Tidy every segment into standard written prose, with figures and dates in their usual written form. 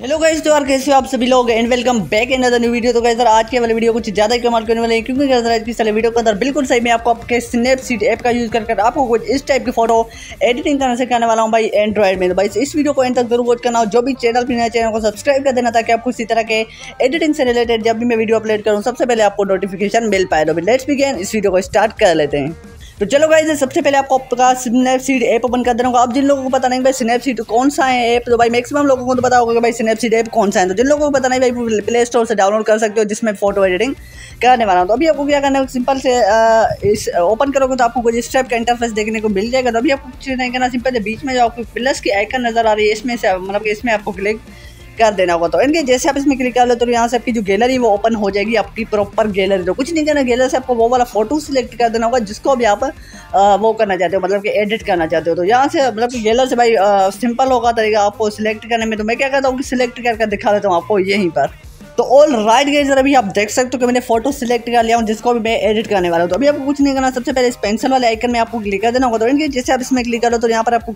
Hello guys, तो यार कैसे हो आप सभी लोग and welcome back in other new video. तो गाइस आज के वाले वीडियो कुछ ज़्यादा ही कमाल करने वाले हैं, क्योंकि आज की सारे वीडियो के अंदर बिल्कुल सही मैं आपको आपके स्नैपसीड ऐप का यूज़ करके आपको कुछ इस टाइप की फोटो एडिटिंग करना सिखाने वाला हूँ भाई एंड्रॉइड में। तो भाई इस वीडियो को एंड तक जरूर वॉच करना हो। जो भी चैनल पर नया चैनल को सब्सक्राइब कर देना ताकि आपको इसी तरह के एडिटिंग से रिलेटेड जब भी मैं वीडियो अपलोड करूँ सबसे पहले आपको नोटिफिकेशन मिल पाए। तो लेट्स बिगिन, इस वीडियो को स्टार्ट कर लेते हैं। तो चलो गाइस सबसे पहले आपको आपका स्नैपसीड ऐप ओपन कर देना होगा। अब जिन लोगों को पता नहीं भाई स्नैपसीड कौन सा है ऐप, तो भाई मैक्सिमम लोगों को तो पता होगा कि भाई स्नैपसीड ऐप कौन सा है। तो जिन लोगों को पता नहीं भाई प्ले स्टोर से डाउनलोड कर सकते हो, जिसमें फोटो एडिटिंग करने वाला हूँ। तो अभी आपको क्या करना है, सिंपल से इस ओपन करोगे तो आपको कुछ इस टाइप का इंटरफेस देखने को मिल जाएगा। तो अभी आपको कुछ नहीं करना, सिंपल से बीच में जो आपको प्लस की आइकन नजर आ रही है इसमें से मतलब इसमें आपको क्लिक कर देना होगा। तो इनके जैसे आप इसमें क्लिक कर लो तो यहाँ से आपकी जो गैलरी वो ओपन हो जाएगी, आपकी प्रॉपर गैलरी। तो कुछ नहीं करना, गैलरी से आपको वो वाला फोटो सिलेक्ट कर देना होगा जिसको भी आप वो करना चाहते हो, मतलब कि एडिट करना चाहते हो। तो यहाँ से मतलब कि गैलरी से भाई सिंपल होगा तरीका आपको सिलेक्ट करने में। तो मैं क्या कहता हूँ कि सिलेक्ट करके दिखा देता हूँ आपको यहीं पर। तो ऑल राइट गाइस, अभी आप देख सकते हो कि मैंने फोटो सिलेक्ट कर लिया हूँ जिसको भी मैं एडिट करने वाला हूँ। तो अभी आपको कुछ नहीं करना, सबसे पहले इस पेंसिल वाले आइकन में आपको क्लिक कर देना होगा। तो इनके जैसे आप इसमें क्लिक करो तो यहाँ पर आपको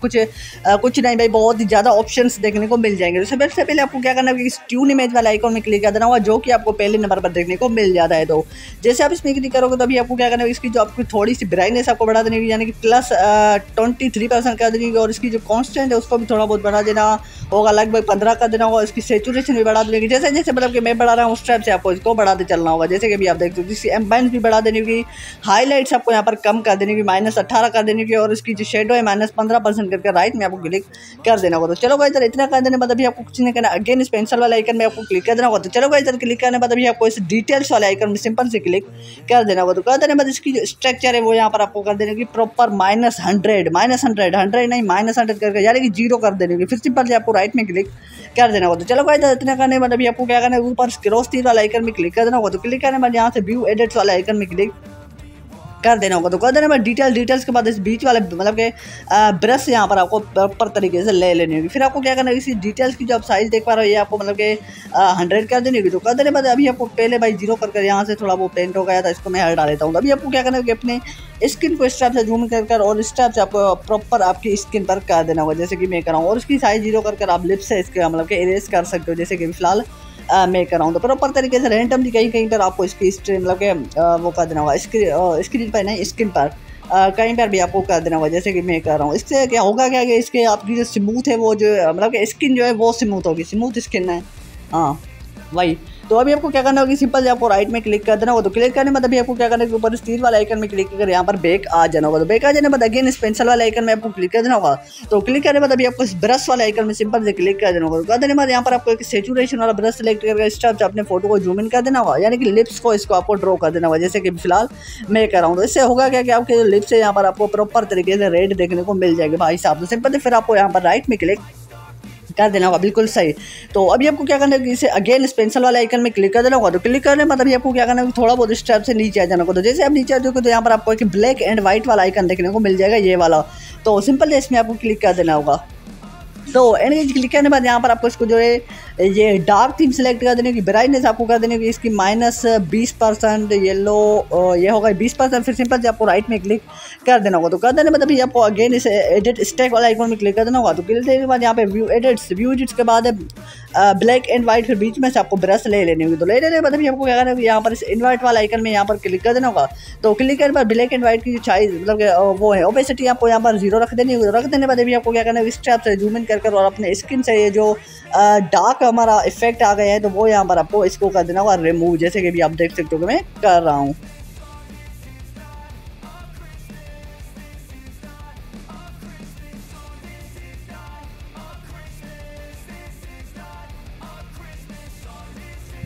कुछ नहीं भाई बहुत ही ज़्यादा ऑप्शंस देखने को मिल जाएंगे। तो सबसे पहले आपको क्या करना है कि इस ट्यून इमेज वाले आइकन में क्लिक कर देना होगा जो कि आपको पहले नंबर पर देखने को मिल जाता है। तो जैसे आप इसमें क्लिक करोगे तो अभी आपको क्या करना है, इसकी जो आपकी थोड़ी सी ब्राइटनेस आपको बढ़ा देनी है, यानी कि प्लस 23% कर देनी है, और इसकी जो कॉन्स्टेंट है उसको भी थोड़ा बहुत बढ़ा देना होगा, लगभग 15 कर देना होगा। इसकी सेचुरेशन भी बढ़ा देगी, जैसे जैसे मतलब कि बढ़ा रहा हूँ उस टाइप से आपको इसको बढ़ाते चलना होगा। जैसे कि भी आप देखते हो जिसकी एम्बाइंस भी बढ़ा देने की, हाईलाइट्स आपको यहाँ पर कम कर देने की, -18 कर देने की, और इसकी जो शेडो है -15% करके राइट में आपको क्लिक कर देना होगा। तो चलो भाई इधर इतना कर देने बाद अभी आपको कुछ नहीं करना, अगेन इस पेंसिल वाले आइकन में आपको क्लिक कर देना होगा। तो चलो भाई इधर क्लिक करने बाद अभी आपको इस डिटेल्स वाले आइकन में सिंपल से क्लिक कर देना होगा। तो कर देने बाद इसकी जो स्ट्रक्चर है वो यहाँ पर आपको कर देने की प्रॉपर -100 करके, यानी कि 0 कर देने की, फिर सिंपल से आपको राइट में क्लिक कर देना होगा। तो चलो भाई इधर इतना करने बाद अभी आपको क्या करना है, ऊपर स्क्रॉल तीर वाला आइकन में क्लिक कर देना होगा। तो क्लिक करने बाद यहाँ से व्यू एडिट्स वाला आइकन में क्लिक कर देना होगा। तो कर देना डिटेल्स के बाद इस बीच वाले मतलब के ब्रश यहाँ पर आपको प्रॉपर तरीके से ले लेनी होगी। फिर आपको क्या करना है, इसी डिटेल्स की जो आप साइज़ देख पा रहे हो ये आपको मतलब के 100 कर देनी होगी। तो कर देने बाद अभी आपको पहले भाई 0 करके यहाँ से थोड़ा वो पेंट हो गया था, इसको मैं हटा लेता हूँ। अभी आपको क्या करना है कि अपने स्किन को इस टाइप से जूम कर और इस टाइप से आपको प्रॉपर आपकी स्किन पर कर देना होगा, जैसे कि मैं कर रहा हूँ। और उसकी साइज़ 0 करके आप लिप से इसके मतलब के इरेज कर सकते हो, जैसे कि फिलहाल मैं कर रहा हूँ। तो प्रॉपर तरीके से रैंडमली कहीं पर आपको इसकी मतलब के वो कर देना होगा, स्क्रीन पर नहीं स्किन पर कहीं पर भी आपको कर देना होगा, जैसे कि मैं कर रहा हूँ। इससे क्या होगा क्या कि इसके आपकी जो स्मूथ है वो जो मतलब कि स्किन जो है वो स्मूथ होगी, स्मूथ स्किन है हाँ वही। तो अभी आपको क्या करना होगा, सिंपल से आपको राइट में क्लिक कर देना होगा। तो क्लिक करने बाद अभी आपको क्या करना है, ऊपर इस तीर वाला आइकन में क्लिक करके यहाँ पर बैक आ जाना होगा। तो बैक आ जाने बाद अगेन इस पेंसिल वाले आइकन में आपको क्लिक कर देना होगा। तो क्लिक करने बाद अभी आपको इस ब्रश वाले आइकन में सिंपल से क्लिक कर देना होगा। तो कर देने बाद यहाँ पर आपको एक सेचुरेशन वाला ब्रश सेलेक्ट करके इस टाइप से अपने फोटो को जूम इन कर देना होगा, यानी कि लिप्स को इसको आपको ड्रॉ कर देना होगा, जैसे कि फिलहाल मैं कर रहा हूँ। तो इससे होगा क्या कि आपके जो लिप्स है यहाँ पर आपको प्रॉपर तरीके से रेड देखने को मिल जाएगी भाई साहब। तो सिंपल से फिर आपको यहाँ पर राइट में क्लिक कर देना होगा, बिल्कुल सही। तो अभी आपको क्या करना है कि इसे अगेन इस पेंसिल वाले आइकन में क्लिक कर देना होगा। तो क्लिक करने मतलब अभी आपको क्या करना है कि थोड़ा बहुत इस टाइप से नीचे आ जाना होगा। तो जैसे आप नीचे आ जाओगे तो यहाँ पर आपको एक ब्लैक एंड व्हाइट वाला आइकन देखने को मिल जाएगा, ये वाला। तो सिंपल इसमें आपको क्लिक कर देना होगा। तो एंड क्लिक करने के बाद यहाँ पर आपको इसको जो है ये डार्क थीम सेलेक्ट कर देने की, ब्राइटनेस आपको कर देने की इसकी -20%, येलो ये होगा 20%, फिर सिंपल से आपको राइट में क्लिक कर देना होगा। तो कर देने के बाद अभी आपको अगेन इस एडिट स्टैक वाला आइकॉन में क्लिक कर देना होगा। तो क्लिक करने के बाद यहाँ पे व्यू एडिट्स के बाद ब्लैक एंड व्हाइट, फिर बीच में से आपको ब्रश ले लेने होगी। तो ले लेने के बाद अभी आपको क्या करना है, यहाँ पर इस इनवाइट वाला आइकन में यहाँ पर क्लिक कर देना होगा। तो क्लिक करने पर ब्लैक एंड व्हाइट की जो साइज मतलब वो है ओपेसिटी आपको यहाँ पर 0 रख देनी होगी। रख देने के बाद अभी आपको क्या करना है, इस टाइप से जूम इन कर और अपने स्किन से ये जो डार्क हमारा इफेक्ट आ गया है तो वो यहाँ पर आपको इसको कर देना होगा रिमूव, जैसे कि भी आप देख सकते हो कि मैं कर रहा हूँ।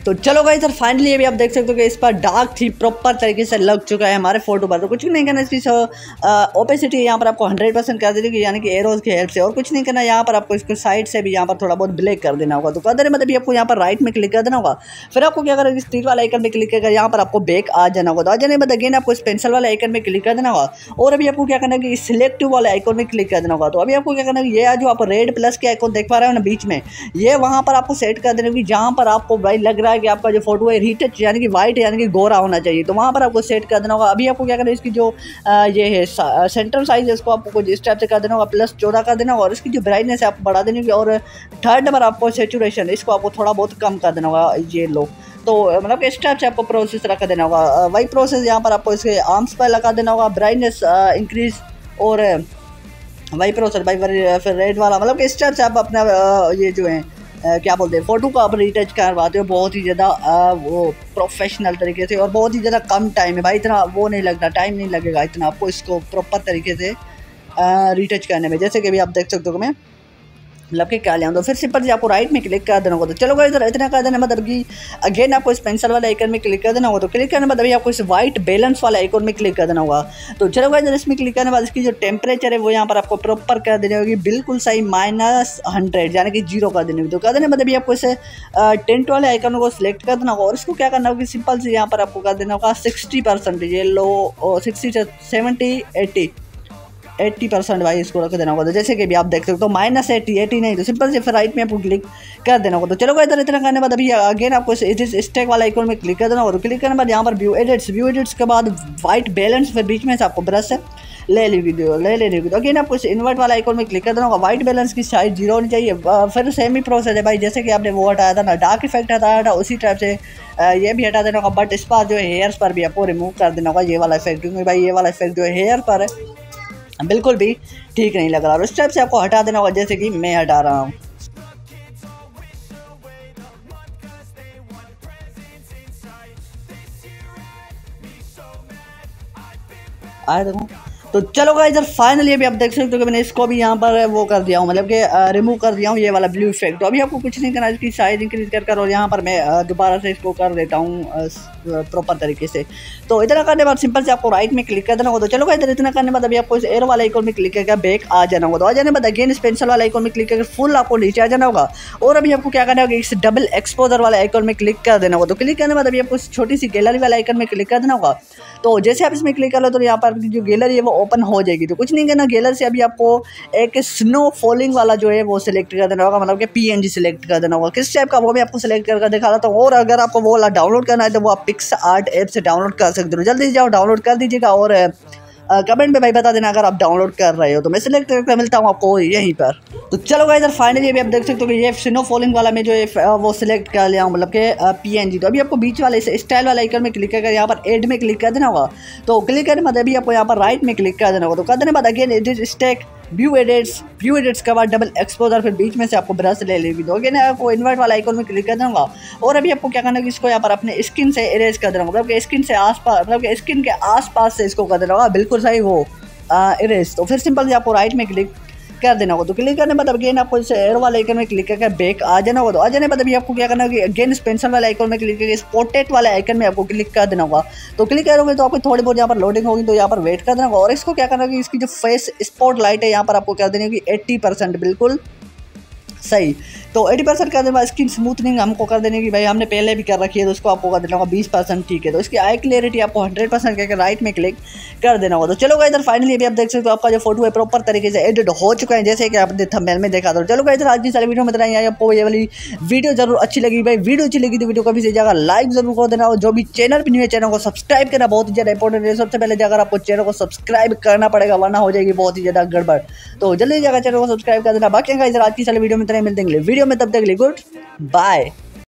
तो चलो गाइस सर फाइनली अभी आप देख सकते हो कि इस पर डार्क थीम प्रॉपर तरीके से लग चुका है हमारे फोटो पर। तो कुछ नहीं करना, इसकी ओपेसिटी यहाँ पर आपको 100% कर देगी, यानी कि एरोज की हेल्प से। और कुछ नहीं करना, यहाँ पर आपको इसको साइड से भी यहाँ पर थोड़ा बहुत ब्लैक कर देना होगा। तो कर देने मतलब अभी आपको यहाँ पर राइट में क्लिक कर देना होगा। फिर आपको क्या करेगा, इस तीर वाला आइकन में क्लिक करके यहाँ पर आपको बैक आ जाना होगा। तो आ जाने बाद अगेन आपको इस पेंसिल वाले आइकन में क्लिक कर देना होगा। और अभी आपको क्या करना है कि सिलेक्टिव वाले आइकन में क्लिक कर देना होगा। तो अभी आपको क्या करना है, ये जो आप रेड प्लस के आइकन देख पा रहे हो ना बीच में, ये वहाँ पर आपको सेट कर देना होगी जहाँ पर आपको भाई लग रहा है है कि आपका जो फोटो है रीटच यानी कि वाइट यानी कि गोरा होना चाहिए, तो वहाँ पर आपको सेट कर देना होगा। अभी आपको क्या करना है, इसकी जो ये है सेंटर साइज है इसको आपको जिस टाइप से कर देना होगा +14 कर देना होगा, और इसकी जो ब्राइटनेस है आपको बढ़ा देनी होगी, और थर्ड नंबर आपको सेचुरेशन इसको आपको थोड़ा बहुत कम कर देना होगा। ये लो तो मतलब इस टाइप से आपको प्रोसेस रखा देना होगा। वही प्रोसेस यहाँ पर आपको इसके आर्म्स पर लगा देना होगा, ब्राइटनेस इंक्रीज और वही प्रोसेस भाई फिर रेड वाला, मतलब इस टाइप से आप अपना ये जो है क्या बोलते हैं फ़ोटो को आप रिटच करवाते हो बहुत ही ज़्यादा वो प्रोफेशनल तरीके से, और बहुत ही ज़्यादा कम टाइम है भाई, इतना वो नहीं लगता, टाइम नहीं लगेगा इतना आपको इसको प्रॉपर तरीके से रिटच करने में। जैसे कि अभी आप देख सकते हो मैं लग के क्या ले आऊँ, तो फिर सिंपल से आपको राइट में क्लिक कर देना होगा। तो चलो गाइस इतना कर देना, मतलब कि अगेन आपको इस पेंसिल वाला आइकन में क्लिक कर देना होगा। तो क्लिक करने बाद अभी आपको इस वाइट बैलेंस वाला आइकन में क्लिक कर देना होगा। तो चलो गाइस इसमें क्लिक करने बाद इसकी जो टेम्परेचर है वो यहाँ पर आपको प्रॉपर कर देनी होगी, बिल्कुल सही -100 यानी कि 0 कर देनी होगी। तो कर देने बाद अभी आपको इसे टेंट वाले आइकन को सिलेक्ट कर देना होगा, और इसको क्या करना होगा सिंपल से यहाँ पर आपको कर देना होगा 60% ये लो 60 से 70 80% भाई इसको रख देना होगा। तो जैसे कि भी आप देख सकते हो तो -80 नहीं, तो सिंपल से राइट में आपको क्लिक कर देना होगा। तो चलो इधर इतना करने बाद अभी अगेन आपको इस स्टैक वाला आइकॉन में क्लिक कर देना होगा। क्लिक करने बाद यहाँ पर व्यू एडिट्स के बाद वाइट बैलेंस फिर बीच में से आपको ब्रश ले लेगी। तो अगेन आपको इस इन्वर्ट वाला आइकॉन में क्लिक कर देना होगा। वाइट बैलेंस की साइज 0 होनी चाहिए। फिर सेम ही प्रोसेस है भाई, जैसे कि आपने वो हटाया था ना, डार्क इफेक्ट हटाया था, उसी टाइप से ये भी हटा देना होगा। बट इस बार जो है हेयर्स पर भी आपको रिमूव कर देना होगा ये वाला इफेक्ट, क्योंकि भाई ये वाला इफेक्ट जो है हेयर पर बिल्कुल भी ठीक नहीं लग रहा, और उस टाइप से आपको हटा देना होगा जैसे कि मैं हटा रहा हूँ। आया देखो, तो चलो गाइस इधर फाइनली अभी आप देख सकते हो कि मैंने इसको भी यहाँ पर वो कर दिया हूँ, मतलब कि रिमूव कर दिया हूँ ये वाला ब्लू इफेक्ट। तो अभी आपको कुछ नहीं करना, इसकी साइज इंक्रीज कर, और यहाँ पर मैं दोबारा से इसको कर देता हूँ प्रॉपर तरीके से। तो इतना करने बाद सिंपल से आपको राइट में क्लिक कर देना होगा। तो चलो गाइस इधर इतना करने बाद अभी आपको इस एरो वाला आइकॉन में क्लिक करके बैक आ जाना होगा। तो आ जाने बाद अगेन इस पेंसिल वाला आइकॉन में क्लिक करके फुल आपको नीचे आ जाना होगा, और अभी आपको क्या करना होगा इस डबल एक्सपोजर वाला आइकॉन में क्लिक कर देना होगा। तो क्लिक करने बाद अभी आपको छोटी सी गैलरी वाला आइकॉन में क्लिक कर देना होगा। तो जैसे आप इसमें क्लिक कर लो तो यहाँ पर जो गैलरी है वो ओपन हो जाएगी। तो कुछ नहीं करना, गैलरी से अभी आपको एक स्नो फॉलिंग वाला जो है वो सिलेक्ट कर देना होगा, मतलब कि PNG सिलेक्ट कर देना होगा। किस टाइप का वो मैं आपको सिलेक्ट करके दिखा रहा था, और अगर आपको वो वाला डाउनलोड करना है तो वो आप PicsArt ऐप से डाउनलोड कर सकते हो। जल्दी जाओ डाउनलोड कर दीजिएगा, और कमेंट में भाई बता देना अगर आप डाउनलोड कर रहे हो। तो मैं सिलेक्ट करके मिलता हूँ आपको यहीं पर। तो चलो गाइस इधर फाइनली अभी आप देख सकते हो कि ये स्नो फॉलिंग वाला मैं जो है वो सिलेक्ट कर लिया हूँ, मतलब के PNG। तो अभी आपको बीच वाले इस स्टाइल वाला आइकन में क्लिक करके यहाँ पर एड में क्लिक कर देना होगा। तो क्लिक करने बाद अभी आपको यहाँ पर राइट में क्लिक कर देना होगा। तो कर देने बाद again edit stack view edits के बाद डबल एक्सपोजर फिर बीच में से आपको ब्रश ले लेगी। तो अगेन आपको इन्वर्ट वाला आइकॉन में क्लिक कर देना होगा, और अभी आपको क्या करना है कि इसको यहाँ पर अपने स्किन से इरेज कर देना होगा, मतलब कि स्किन से आसपास, मतलब कि स्किन के आसपास से इसको कर देना होगा बिल्कुल सही वो इरेज। तो फिर सिंपल से आपको राइट में क्लिक कर देना होगा। तो क्लिक करने बाद अगेन आपको इस एरो वाला आइकन में क्लिक करके बैक आ जाना होगा। तो आ जाने बाद अभी आपको क्या करना होगा अगेन इस पेंसिल वाले आइकन में क्लिक करके इस पोर्ट्रेट वाले आइकन में आपको क्लिक कर देना होगा। तो क्लिक करोगे तो आपको थोड़ी बहुत यहाँ पर लोडिंग होगी, तो यहाँ पर वेट कर देना होगा। और इसको क्या करना होगा इसकी जो फेस स्पॉटलाइट है यहाँ पर आपको कर देनी होगी 80% बिल्कुल सही। तो 80% कर देने बाद स्किन स्मूथनिंग हमको कर देने की भाई हमने पहले भी कर रखी है, तो उसको आपको कर देना होगा 20%, ठीक है। तो इसकी आई क्लियरिटी आपको 100% करके राइट में क्लिक कर देना होगा। तो चलो गाइस इधर फाइनली अभी आप देख सकते हो आपका जो फोटो है प्रॉपर तरीके से एडिट हो चुका है, जैसे कि आपने थंबनेल में देखा था। चलो गाइस इधर आज की सारी वीडियो में इतना ही आई, आपको ये वाली वीडियो जरूर अच्छी लगी। भाई वीडियो अच्छी लगी तो वीडियो को भी से जाकर लाइक जरूर कर देना, और जो भी चैनल पर न्यू है चैनल को सब्सक्राइब करना बहुत ही ज़्यादा इंपॉर्टेंट है। सबसे पहले जाकर आपको चैनल को सब्सक्राइब करना पड़ेगा, वरना हो जाएगी बहुत ही ज़्यादा गड़बड़। तो जल्दी जाकर चैनल को सब्सक्राइब कर देना। बाकी इधर आज की सारी वीडियो में इतना ही, मिलते हैं वीडियो में, तब तक के लिए गुड बाय।